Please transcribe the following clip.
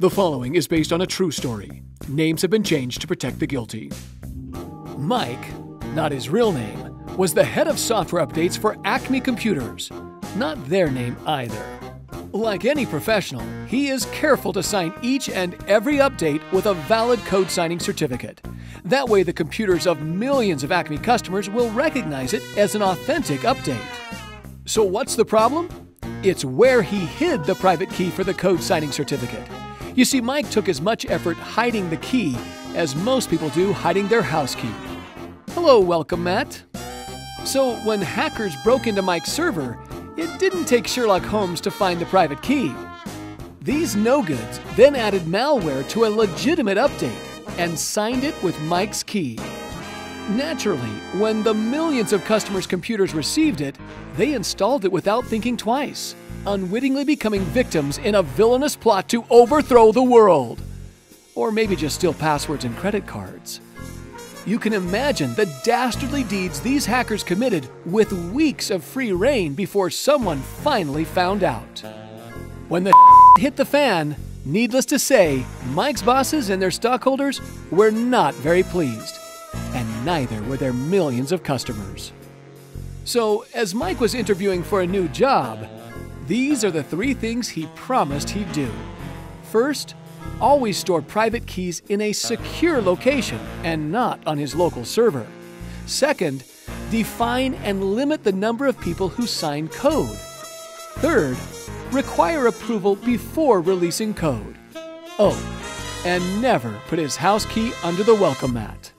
The following is based on a true story. Names have been changed to protect the guilty. Mike, not his real name, was the head of software updates for Acme Computers. Not their name either. Like any professional, he is careful to sign each and every update with a valid code signing certificate. That way the computers of millions of Acme customers will recognize it as an authentic update. So what's the problem? It's where he hid the private key for the code signing certificate. You see, Mike took as much effort hiding the key as most people do hiding their house key. Hello, welcome, Matt. So when hackers broke into Mike's server, it didn't take Sherlock Holmes to find the private key. These no-goods then added malware to a legitimate update and signed it with Mike's key. Naturally, when the millions of customers' computers received it, they installed it without thinking twice, unwittingly becoming victims in a villainous plot to overthrow the world. Or maybe just steal passwords and credit cards. You can imagine the dastardly deeds these hackers committed with weeks of free reign before someone finally found out. When the hit the fan, needless to say, Mike's bosses and their stockholders were not very pleased, and neither were their millions of customers. So, as Mike was interviewing for a new job, these are the three things he promised he'd do. First, always store private keys in a secure location and not on his local server. Second, define and limit the number of people who sign code. Third, require approval before releasing code. Oh, and never put his house key under the welcome mat.